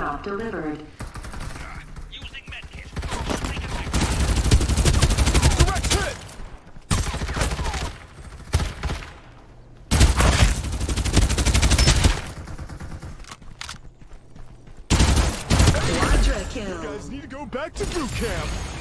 Airdrop delivered. Using medkit. Direct hit! Quadra kill. You guys need to go back to boot camp.